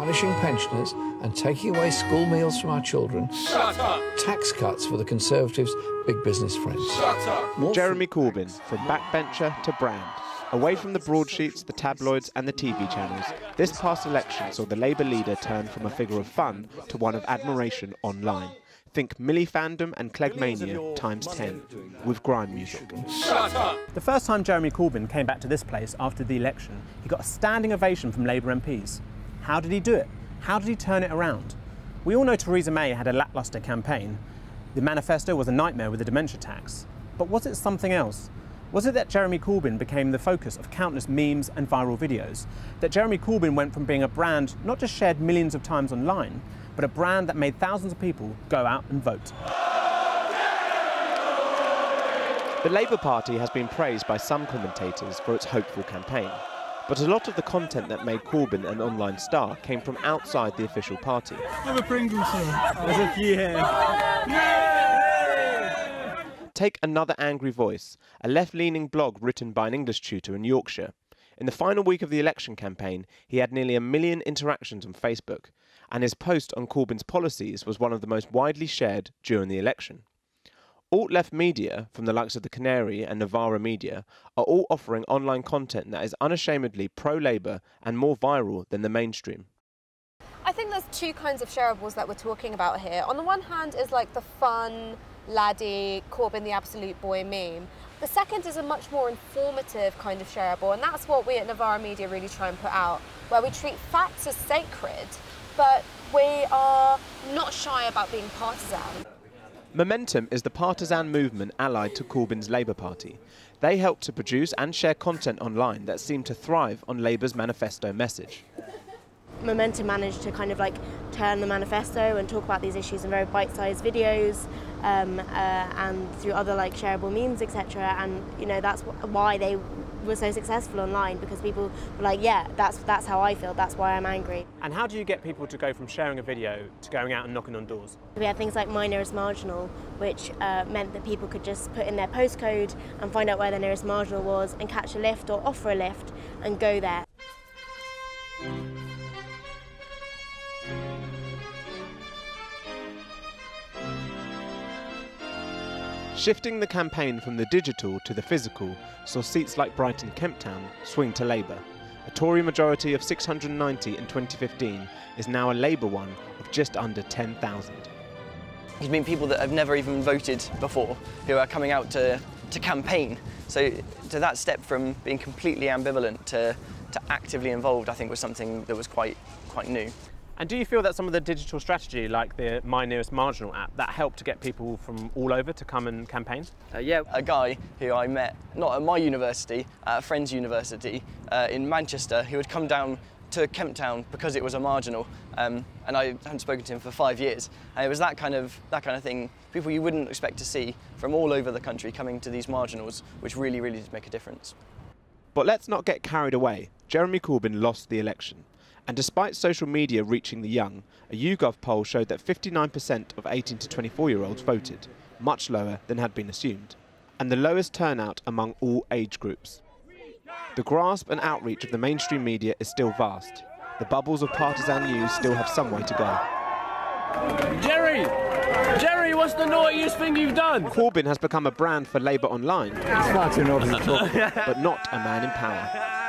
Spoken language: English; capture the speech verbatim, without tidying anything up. punishing pensioners and taking away school meals from our children. Shut up! Tax cuts for the Conservatives' big business friends. Shut up! More Jeremy Corbyn, from backbencher to brand. Away from the broadsheets, the tabloids and the T V channels, this past election saw the Labour leader turn from a figure of fun to one of admiration online. Think Millie fandom and Clegmania times ten, with grime music. Shut up! The first time Jeremy Corbyn came back to this place after the election, he got a standing ovation from Labour M Ps. How did he do it? How did he turn it around? We all know Theresa May had a lacklustre campaign. The manifesto was a nightmare with the dementia tax. But was it something else? Was it that Jeremy Corbyn became the focus of countless memes and viral videos? That Jeremy Corbyn went from being a brand not just shared millions of times online, but a brand that made thousands of people go out and vote? The Labour Party has been praised by some commentators for its hopeful campaign. But a lot of the content that made Corbyn an online star came from outside the official party. I'm a Pringles here. There's a few here. Take Another Angry Voice, a left-leaning blog written by an English tutor in Yorkshire. In the final week of the election campaign, he had nearly a million interactions on Facebook, and his post on Corbyn's policies was one of the most widely shared during the election. Alt-left media, from the likes of The Canary and Navara Media, are all offering online content that is unashamedly pro-Labour and more viral than the mainstream. I think there's two kinds of shareables that we're talking about here. On the one hand is like the fun, laddie, Corbyn the absolute boy meme. The second is a much more informative kind of shareable, and that's what we at Navara Media really try and put out, where we treat facts as sacred, but we are not shy about being partisan. Momentum is the partisan movement allied to Corbyn's Labour Party. They help to produce and share content online that seemed to thrive on Labour's manifesto message. Momentum managed to kind of like turn the manifesto and talk about these issues in very bite-sized videos um, uh, and through other like shareable memes, et cetera. And you know that's why they were so successful online, because people were like, yeah, that's that's how I feel. That's why I'm angry. And how do you get people to go from sharing a video to going out and knocking on doors? We had things like My Nearest Marginal, which uh, meant that people could just put in their postcode and find out where their nearest marginal was, and catch a lift or offer a lift and go there. Shifting the campaign from the digital to the physical saw seats like Brighton Kemptown swing to Labour. A Tory majority of six hundred ninety in twenty fifteen is now a Labour one of just under ten thousand. It's been people that have never even voted before who are coming out to, to campaign. So to that step from being completely ambivalent to, to actively involved, I think was something that was quite, quite new. And do you feel that some of the digital strategy, like the My Nearest Marginal app, that helped to get people from all over to come and campaign? Uh, yeah, a guy who I met, not at my university, at a friend's university uh, in Manchester, who had come down to Kemptown because it was a marginal, um, and I hadn't spoken to him for five years. And it was that kind of that kind of thing, people you wouldn't expect to see from all over the country coming to these marginals, which really, really did make a difference. But let's not get carried away. Jeremy Corbyn lost the election. And despite social media reaching the young, a YouGov poll showed that fifty-nine percent of eighteen to twenty-four-year-olds voted, much lower than had been assumed, and the lowest turnout among all age groups. The grasp and outreach of the mainstream media is still vast. The bubbles of partisan news still have some way to go. Jerry! Jerry, what's the naughtiest thing you've done? Corbyn has become a brand for Labour online. It's far too naughty to talk, but not a man in power.